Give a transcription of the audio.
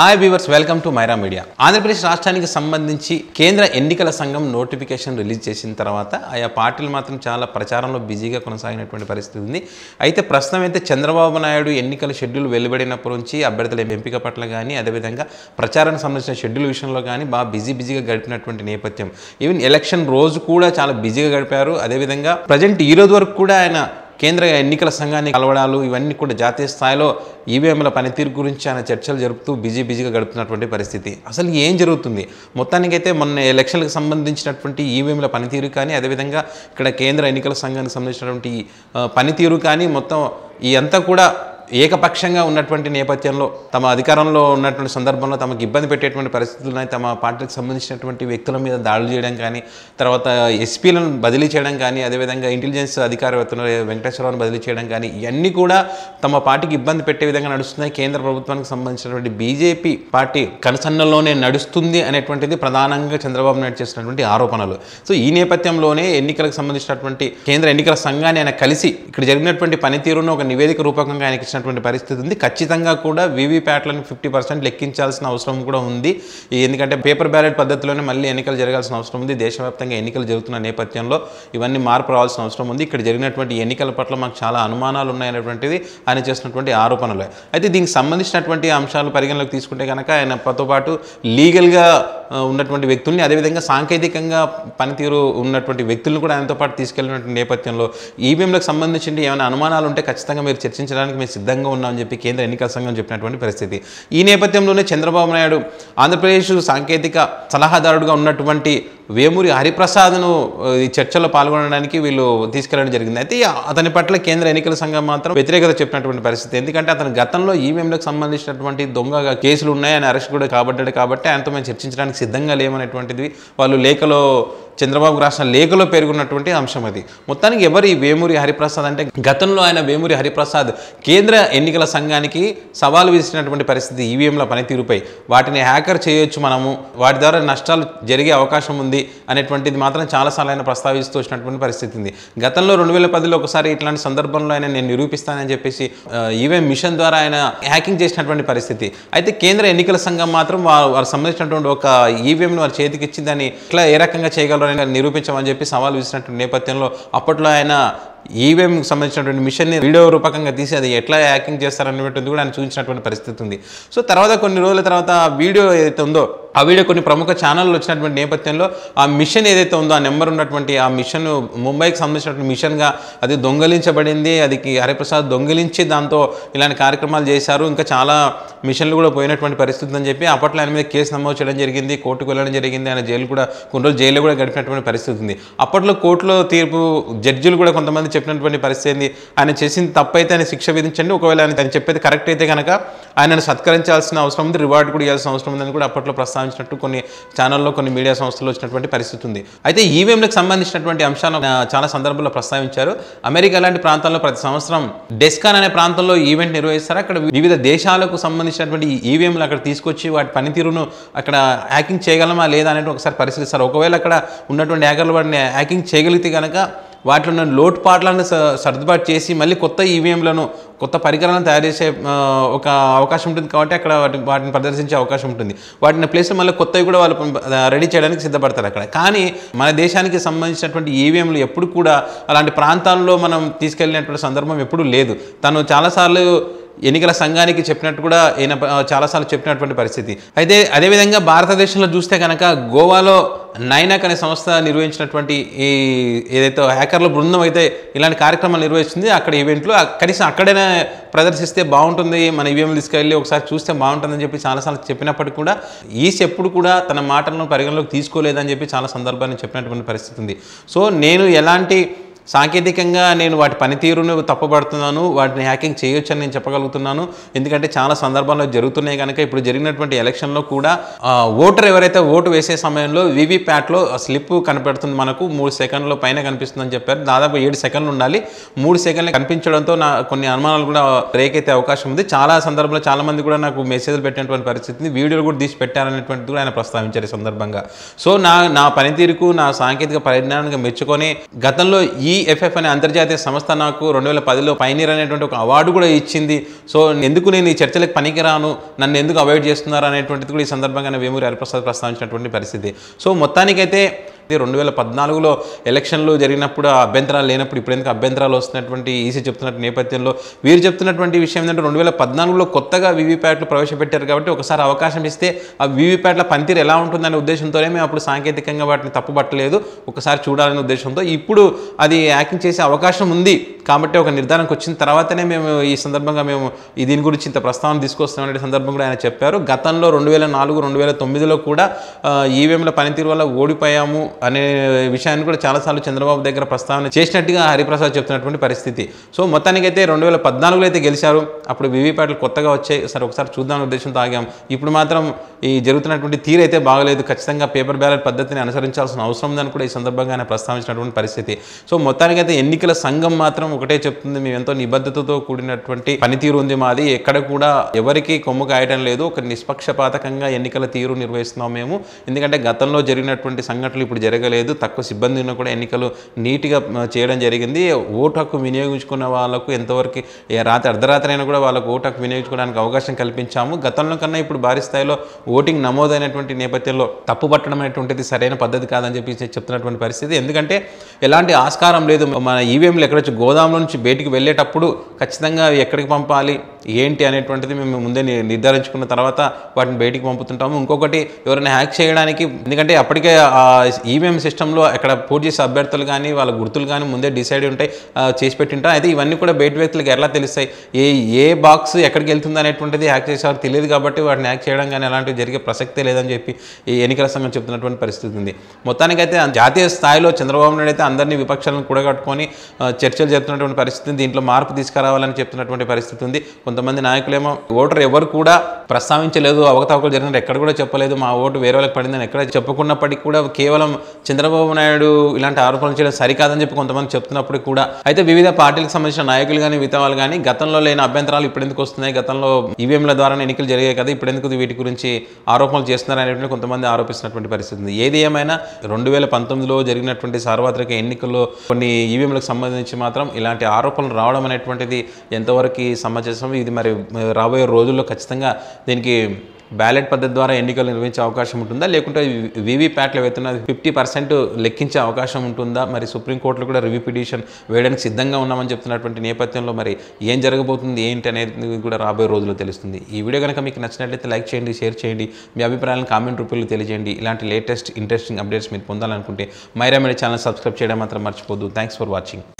Hi viewers, welcome to Maira media. Andhra Pradesh రాష్ట్రానికి సంబంధించి కేంద్ర ఎన్నికల సంఘం నోటిఫికేషన్ రిలీజ్ చేసిన తర్వాత ఆయా పార్టీలు మాత్రం చాలా ప్రచారంలో బిజీగా కొనసాగినటువంటి పరిస్థితి ఉంది। అయితే ప్రశ్న అయితే చంద్రబాబు నాయుడు ఎన్నికల షెడ్యూల్ వెలువడినప్పటి నుంచి అభ్యర్థుల ఎంపిక పట్ల గాని అదే విధంగా ప్రచారానికి సంబంధించిన షెడ్యూల్ విషయంలో గాని బాగా బిజీగా గడిపినటువంటి నేపథ్యం, ఈవెన్ ఎలక్షన్ రోజు కూడా చాలా బిజీగా గడిపారు। అదే విధంగా ప్రజెంట్ ఈ రోజు వరకు కూడా ఆయన కేంద్ర ఎన్నికల సంఘాన్ని కలవడాలు ఇవన్నీ కూడా జాతీయ స్థాయిలో ఈవీఎంల పనితీరు గురించి ఆయన చర్చలు జరుపుతూ బిజీగా గడుపుతున్నటువంటి పరిస్థితి। అసలు ఏం జరుగుతుంది మొత్తానికైతే మొన్న ఎలక్షన్లకు సంబంధించినటువంటి ఈవీఎంల పనితీరు కానీ అదేవిధంగా ఇక్కడ కేంద్ర ఎన్నికల సంఘానికి సంబంధించినటువంటి పనితీరు కానీ మొత్తం ఈ అంతా కూడా ఏకపక్షంగా ఉన్నటువంటి నేపథ్యంలో తమ అధికారంలో ఉన్నటువంటి సందర్భంలో తమకు ఇబ్బంది పెట్టేటువంటి పరిస్థితులు, తమ పార్టీకి సంబంధించినటువంటి వ్యక్తుల మీద దాడులు చేయడం కానీ, తర్వాత ఎస్పీలను బదిలీ చేయడం కానీ, అదేవిధంగా ఇంటెలిజెన్స్ అధికారి వెంకటేశ్వరరావును బదిలీ చేయడం కానీ ఇవన్నీ కూడా తమ పార్టీకి ఇబ్బంది పెట్టే విధంగా నడుస్తున్నాయి। కేంద్ర ప్రభుత్వానికి సంబంధించినటువంటి బీజేపీ పార్టీ కనుసన్నల్లోనే నడుస్తుంది అనేటువంటిది ప్రధానంగా చంద్రబాబు నాయుడు చేసినటువంటి ఆరోపణలు। సో ఈ నేపథ్యంలోనే ఎన్నికలకు సంబంధించినటువంటి కేంద్ర ఎన్నికల సంఘాన్ని ఆయన కలిసి ఇక్కడ జరిగినటువంటి పనితీరును ఒక నివేదిక రూపకంగా ఆయనకి పరిస్థితి ఉంది। ఖచ్చితంగా కూడా వీవీప్యాట్లను 50% లెక్కించాల్సిన అవసరం కూడా ఉంది, ఎందుకంటే పేపర్ బ్యాలెట్ పద్ధతిలోనే మళ్ళీ ఎన్నికలు జరగాల్సిన అవసరం ఉంది। దేశవ్యాప్తంగా ఎన్నికలు జరుగుతున్న నేపథ్యంలో ఇవన్నీ మార్పు రావాల్సిన అవసరం ఉంది। ఇక్కడ జరిగినటువంటి ఎన్నికల పట్ల మాకు చాలా అనుమానాలు ఉన్నాయనేటువంటిది ఆయన చేసినటువంటి ఆరోపణలు। అయితే దీనికి సంబంధించినటువంటి అంశాలు పరిగణలోకి తీసుకుంటే కనుక ఆయనతో పాటు లీగల్గా ఉన్నటువంటి వ్యక్తుల్ని అదేవిధంగా సాంకేతికంగా పనితీరు ఉన్నటువంటి వ్యక్తులను కూడా ఆయనతో పాటు తీసుకెళ్ళినటువంటి నేపథ్యంలో ఈవీఎంలకు సంబంధించి ఏమైనా అనుమానాలు ఉంటే ఖచ్చితంగా మీరు చర్చించడానికి మేము సిద్ధంగా ఉన్నామని చెప్పి కేంద్ర ఎన్నికల సంఘం చెప్పినటువంటి పరిస్థితి। ఈ నేపథ్యంలోనే చంద్రబాబు నాయుడు ఆంధ్రప్రదేశ్ సాంకేతిక సలహాదారుడుగా ఉన్నటువంటి వేమూరి హరిప్రసాద్ను ఈ చర్చలో పాల్గొనడానికి వీళ్ళు తీసుకెళ్లడం జరిగింది। అయితే అతని పట్ల కేంద్ర ఎన్నికల సంఘం మాత్రం వ్యతిరేకత చెప్పినటువంటి పరిస్థితి, ఎందుకంటే అతను గతంలో ఈవీఎంలకు సంబంధించినటువంటి దొంగగా కేసులు ఉన్నాయి, ఆయన అరెస్ట్ కూడా కాబడ్డాడు, కాబట్టి ఆయనతో మేము చర్చించడానికి సిద్ధంగా లేమనేటువంటిది వాళ్ళు లేఖలో చంద్రబాబు రాసిన లేఖలో పేర్కొన్నటువంటి అంశం అది। మొత్తానికి ఎవరు ఈ వేమూరి హరిప్రసాద్ అంటే గతంలో ఆయన వేమూరి హరిప్రసాద్ కేంద్ర ఎన్నికల సంఘానికి సవాలు విసిరినటువంటి పరిస్థితి ఈవీఎంల పనితీరుపై, వాటిని హ్యాకర్ చేయొచ్చు మనము, వాటి ద్వారా నష్టాలు జరిగే అవకాశం ఉంది అనేటువంటిది మాత్రం చాలాసార్లు ఆయన ప్రస్తావిస్తూ వచ్చినటువంటి పరిస్థితి ఉంది। గతంలో 2010లో ఒకసారి ఇట్లాంటి సందర్భంలో ఆయన నేను నిరూపిస్తానని చెప్పేసి ఈవీఎం మిషన్ ద్వారా ఆయన హ్యాకింగ్ చేసినటువంటి పరిస్థితి। అయితే కేంద్ర ఎన్నికల సంఘం మాత్రం వారు సంబంధించినటువంటి ఒక ఈవీఎంను వారి చేతికి ఇచ్చి దాన్ని ఇట్లా ఏ రకంగా చేయగలరు నిరూపించమని చెప్పి సవాల్ విసిరినటువంటి నేపథ్యంలో అప్పట్లో ఆయన ఈవీఎంకి సంబంధించినటువంటి మిషన్ని వీడియో రూపకంగా తీసి అది ఎట్లా హ్యాకింగ్ చేస్తారనేటువంటిది కూడా ఆయన చూపించినటువంటి పరిస్థితి ఉంది। సో తర్వాత కొన్ని రోజుల తర్వాత ఆ వీడియో ఏదైతే ఉందో ఆ వీడియో కొన్ని ప్రముఖ ఛానళ్ళు వచ్చినటువంటి నేపథ్యంలో ఆ మిషన్ ఏదైతే ఉందో ఆ నెంబర్ ఉన్నటువంటి ఆ మిషన్ ముంబైకి సంబంధించినటువంటి మిషన్గా అది దొంగలించబడింది, అది హరిప్రసాద్ దొంగలించి దాంతో ఇలాంటి కార్యక్రమాలు చేశారు, ఇంకా చాలా మిషన్లు కూడా పోయినటువంటి పరిస్థితి అని చెప్పి అప్పట్లో ఆయన మీద కేసు నమోదు చేయడం జరిగింది, కోర్టుకు వెళ్ళడం జరిగింది, ఆయన జైలు కూడా కొన్ని రోజులు జైల్లో కూడా గడిపినటువంటి పరిస్థితి ఉంది। అప్పట్లో కోర్టులో తీర్పు జడ్జిలు కూడా కొంతమంది చెప్పినటువంటి పరిస్థితి ఆయన చేసిన తప్పు అయితే ఆయన శిక్ష విధించండి, ఒకవేళ ఆయన చెప్పేది కరెక్ట్ అయితే కనుక ఆయనను సత్కరించాల్సిన అవసరం ఉంది, రివార్డ్ కూడా ఇవ్వాల్సిన అవసరం ఉందని కూడా అప్పట్లో ప్రస్తావించినట్టు కొన్ని ఛానల్లో కొన్ని మీడియా సంస్థలు వచ్చినటువంటి పరిస్థితి ఉంది। అయితే ఈవీఎంలకు సంబంధించినటువంటి అంశాలను చాలా సందర్భాల్లో ప్రస్తావించారు। అమెరికా లాంటి ప్రాంతాల్లో ప్రతి సంవత్సరం డెస్కాన్ అనే ప్రాంతంలో ఈవెంట్ నిర్వహిస్తారు, అక్కడ వివిధ దేశాలకు సంబంధించినటువంటి ఈవీఎంలు అక్కడ తీసుకొచ్చి వాటి పనితీరును అక్కడ హ్యాకింగ్ చేయగలమా లేదా అనేది ఒకసారి పరిశీలిస్తారు, ఒకవేళ అక్కడ ఉన్నటువంటి హ్యాకర్లు వాటిని హ్యాకింగ్ చేయగలిగితే కనుక వాటిలో లోటుపాట్లను సర్దుబాటు చేసి మళ్ళీ కొత్త ఈవీఎంలను కొత్త పరికరాలను తయారు చేసే ఒక అవకాశం ఉంటుంది, కాబట్టి అక్కడ వాటిని ప్రదర్శించే అవకాశం ఉంటుంది, వాటిని ప్లేస్లో మళ్ళీ కొత్తవి కూడా వాళ్ళు రెడీ చేయడానికి సిద్ధపడతారు అక్కడ। కానీ మన దేశానికి సంబంధించినటువంటి ఈవీఎంలు ఎప్పుడు కూడా అలాంటి ప్రాంతాల్లో మనం తీసుకెళ్ళినటువంటి సందర్భం ఎప్పుడూ లేదు, తను చాలాసార్లు ఎన్నికల సంఘానికి చెప్పినట్టు కూడా ఈయన చాలాసార్లు చెప్పినటువంటి పరిస్థితి। అయితే అదేవిధంగా భారతదేశంలో చూస్తే కనుక గోవాలో నైనాక్ అనే సంస్థ నిర్వహించినటువంటి ఈ ఏదైతే హ్యాకర్ల బృందం అయితే ఇలాంటి కార్యక్రమాలు నిర్వహిస్తుంది, అక్కడ ఈవెంట్లు కనీసం అక్కడైనా ప్రదర్శిస్తే బాగుంటుంది, మన ఈవీఎం తీసుకెళ్ళి ఒకసారి చూస్తే బాగుంటుందని చెప్పి చాలాసార్లు చెప్పినప్పటికీ కూడా ఈసీ ఎప్పుడు కూడా తన మాటలను పరిగణలోకి తీసుకోలేదని చెప్పి చాలా సందర్భాన్ని చెప్పినటువంటి పరిస్థితి ఉంది। సో నేను ఎలాంటి సాంకేతికంగా నేను వాటి పనితీరును తప్పబడుతున్నాను, వాటిని హ్యాకింగ్ చేయొచ్చు అని నేను చెప్పగలుగుతున్నాను, ఎందుకంటే చాలా సందర్భాల్లో జరుగుతున్నాయి కనుక। ఇప్పుడు జరిగినటువంటి ఎలక్షన్లో కూడా ఓటర్ ఎవరైతే ఓటు వేసే సమయంలో వీవీప్యాట్లో స్లిప్ కనపడుతుంది, మనకు 3 సెకండ్ల పైన కనిపిస్తుందని చెప్పారు, దాదాపు 7 సెకండ్లు ఉండాలి, 3 సెకండ్లు కనిపించడంతో నా కొన్ని అనుమానాలు కూడా రేకైతే అవకాశం ఉంది। చాలా సందర్భంలో చాలామంది కూడా నాకు మెసేజ్లు పెట్టినటువంటి పరిస్థితి, వీడియోలు కూడా తీసి పెట్టారనేటువంటిది కూడా ఆయన ప్రస్తావించారు ఈ సందర్భంగా। సో నా పనితీరుకు నా సాంకేతిక పరిజ్ఞానానికి మెచ్చుకొని గతంలో ఈ ఈఎఫ్ఎఫ్ అనే అంతర్జాతీయ సంస్థ నాకు 2010లో పైనీర్ అనేటువంటి ఒక అవార్డు కూడా ఇచ్చింది. సో ఎందుకు నేను ఈ చర్చలకు పనికిరాను, నన్ను ఎందుకు అవాయిడ్ చేస్తున్నారు అనేటువంటిది కూడా ఈ సందర్భంగా వేమూరి హరిప్రసాద్ ప్రస్తావించినటువంటి పరిస్థితి. సో మొత్తానికైతే 2014లో ఎలక్షన్లు జరిగినప్పుడు అభ్యంతరాలు లేనప్పుడు ఇప్పుడు ఎందుకు అభ్యంతరాలు వస్తున్నటువంటి ఈసీ చెప్తున్నటువంటి నేపథ్యంలో వీరు చెప్తున్నటువంటి విషయం ఏంటంటే 2014లో కొత్తగా వీవీప్యాట్లు ప్రవేశపెట్టారు కాబట్టి ఒకసారి అవకాశం ఇస్తే ఆ వీవీప్యాట్ల పనితీరు ఎలా ఉంటుందనే ఉద్దేశంతోనే మేము అప్పుడు సాంకేతికంగా వాటిని తప్పుపట్టలేదు, ఒకసారి చూడాలనే ఉద్దేశంతో ఇప్పుడు అది హ్యాకింగ్ చేసే అవకాశం ఉంది కాబట్టి ఒక నిర్ధారణకు వచ్చిన తర్వాతనే మేము ఈ సందర్భంగా మేము దీని గురించి ఇంత ప్రస్తావన తీసుకొస్తామనే సందర్భం కూడా ఆయన చెప్పారు. గతంలో 2004, 2009లో కూడా ఈవీఎంల పనితీరు వల్ల ఓడిపోయాము అనే విషయాన్ని కూడా చాలాసార్లు చంద్రబాబు దగ్గర ప్రస్తావన చేసినట్టుగా హరిప్రసాద్ చెప్తున్నటువంటి పరిస్థితి. సో మొత్తానికైతే 2014లో అయితే గెలిచారు, అప్పుడు వీవీప్యాట్లు కొత్తగా వచ్చాయి, సరే ఒకసారి చూద్దామనే ఉద్దేశంతో ఆగాం. ఇప్పుడు మాత్రం ఈ జరుగుతున్నటువంటి తీరు అయితే బాగలేదు, ఖచ్చితంగా పేపర్ బ్యాలెట్ పద్ధతిని అనుసరించాల్సిన అవసరం ఉందని కూడా ఈ సందర్భంగా ఆయన ప్రస్తావించినటువంటి పరిస్థితి. సో మొత్తానికైతే ఎన్నికల సంఘం మాత్రం ఒకటే చెప్తుంది, మేము ఎంతో నిబద్ధతతో కూడినటువంటి పనితీరు ఉంది మాది, ఎక్కడ కూడా ఎవరికి కొమ్ము కాయటం లేదు, ఒక నిష్పక్షపాతకంగా ఎన్నికల తీరు నిర్వహిస్తున్నాం మేము, ఎందుకంటే గతంలో జరిగినటువంటి సంఘటనలు ఇప్పుడు జరగలేదు, తక్కువ సిబ్బంది ఉన్నా కూడా ఎన్నికలు నీట్గా చేయడం జరిగింది. ఓటు హక్కు వినియోగించుకున్న వాళ్ళకు ఎంతవరకు రాత్రి అర్ధరాత్రి అయినా కూడా వాళ్ళకు ఓటు హక్కు వినియోగించుకోవడానికి అవకాశం కల్పించాము. గతంలో కన్నా ఇప్పుడు భారీ స్థాయిలో ఓటింగ్ నమోదైనటువంటి నేపథ్యంలో తప్పు పట్టడం అనేటువంటిది సరైన పద్ధతి కాదని చెప్పి చెప్తున్నటువంటి పరిస్థితి. ఎందుకంటే ఎలాంటి ఆస్కారం లేదు, మన ఈవీఎంలు ఎక్కడ గోదాంలో నుంచి బయటికి వెళ్ళేటప్పుడు ఖచ్చితంగా ఎక్కడికి పంపాలి ఏంటి అనేటువంటిది మేము ముందే నిర్ధారించుకున్న తర్వాత వాటిని బయటికి పంపుతుంటాము. ఇంకొకటి ఎవరైనా హ్యాక్ చేయడానికి, ఎందుకంటే అప్పటికే ఈవీఎం సిస్టంలో అక్కడ పోటీ చేసే అభ్యర్థులు కానీ వాళ్ళ గుర్తులు కానీ ముందే డిసైడ్ ఉంటాయి, చేసి పెట్టింటాం. అయితే ఇవన్నీ కూడా బయట వ్యక్తులకు ఎలా తెలుస్తాయి, ఏ బాక్స్ ఎక్కడికి వెళ్తుంది అనేటువంటిది హ్యాక్ చేసేవారు తెలియదు కాబట్టి వాటిని హ్యాక్ చేయడం కానీ అలాంటివి జరిగే ప్రసక్తే లేదని చెప్పి ఈ ఎన్నికల సంఘం చెప్తున్నటువంటి పరిస్థితి ఉంది. మొత్తానికైతే జాతీయ స్థాయిలో చంద్రబాబు నాయుడు అయితే అందరినీ విపక్షాలను కూడగట్టుకొని చర్చలు చెప్తున్నటువంటి పరిస్థితి, దీంట్లో మార్పు తీసుకురావాలని చెప్తున్నటువంటి పరిస్థితి ఉంది. కొంతమంది నాయకులేమో ఓటర్ ఎవరు కూడా ప్రస్తావించలేదు, అవకతవకలు జరిగినట్టు ఎక్కడ కూడా చెప్పలేదు, మా ఓటు వేరే వాళ్ళకి పడిందని ఎక్కడ చెప్పుకున్నప్పటికీ కూడా కేవలం చంద్రబాబు నాయుడు ఇలాంటి ఆరోపణలు చేయడం సరికాదని చెప్పి కొంతమంది చెప్తున్నప్పుడు కూడా అయితే వివిధ పార్టీలకు సంబంధించిన నాయకులు కానీ మిగతా వాళ్ళు కానీ గతంలో లేని అభ్యంతరాలు ఇప్పుడెందుకు వస్తున్నాయి, గతంలో ఈవీఎంల ద్వారా ఎన్నికలు జరిగాయి కదా ఇప్పుడెందుకు వీటి గురించి ఆరోపణలు చేస్తున్నారు అనేటువంటి కొంతమంది ఆరోపిస్తున్నటువంటి పరిస్థితి ఉంది. ఏది ఏమైనా 2019లో జరిగినటువంటి సార్వత్రిక ఎన్నికల్లో కొన్ని ఈవీఎంలకు సంబంధించి మాత్రం ఇలాంటి ఆరోపణలు రావడం అనేటువంటిది ఎంతవరకు సమంజసం, ఇది మరి రాబోయే రోజుల్లో ఖచ్చితంగా దీనికి బ్యాలెట్ పద్ధతి ద్వారా ఎన్నికలు నిర్వహించే అవకాశం ఉంటుందా, లేకుంటే వీవీప్యాట్లు ఏవైతున్నా 50% లెక్కించే అవకాశం ఉంటుందా, మరి సుప్రీంకోర్టులో కూడా రివ్యూ పిటిషన్ వేయడానికి సిద్ధంగా ఉన్నామని చెప్తున్నటువంటి నేపథ్యంలో మరి ఏం జరగబోతుంది ఏంటి అనేది కూడా రాబోయే రోజుల్లో తెలుస్తుంది. ఈ వీడియో కనుక మీకు నచ్చినట్లయితే లైక్ చేయండి, షేర్ చేయండి, మీ అభిప్రాయాలను కామెంట్ రూపంలో తెలియజేయండి. ఇలాంటి లేటెస్ట్ ఇంట్రెస్టింగ్ అప్డేట్స్ మీరు పొందాలనుకుంటే మైరా మీడియా ఛానల్ సబ్స్క్రైబ్ చేయడం మాత్రం మర్చిపోద్దు. Thanks for watching.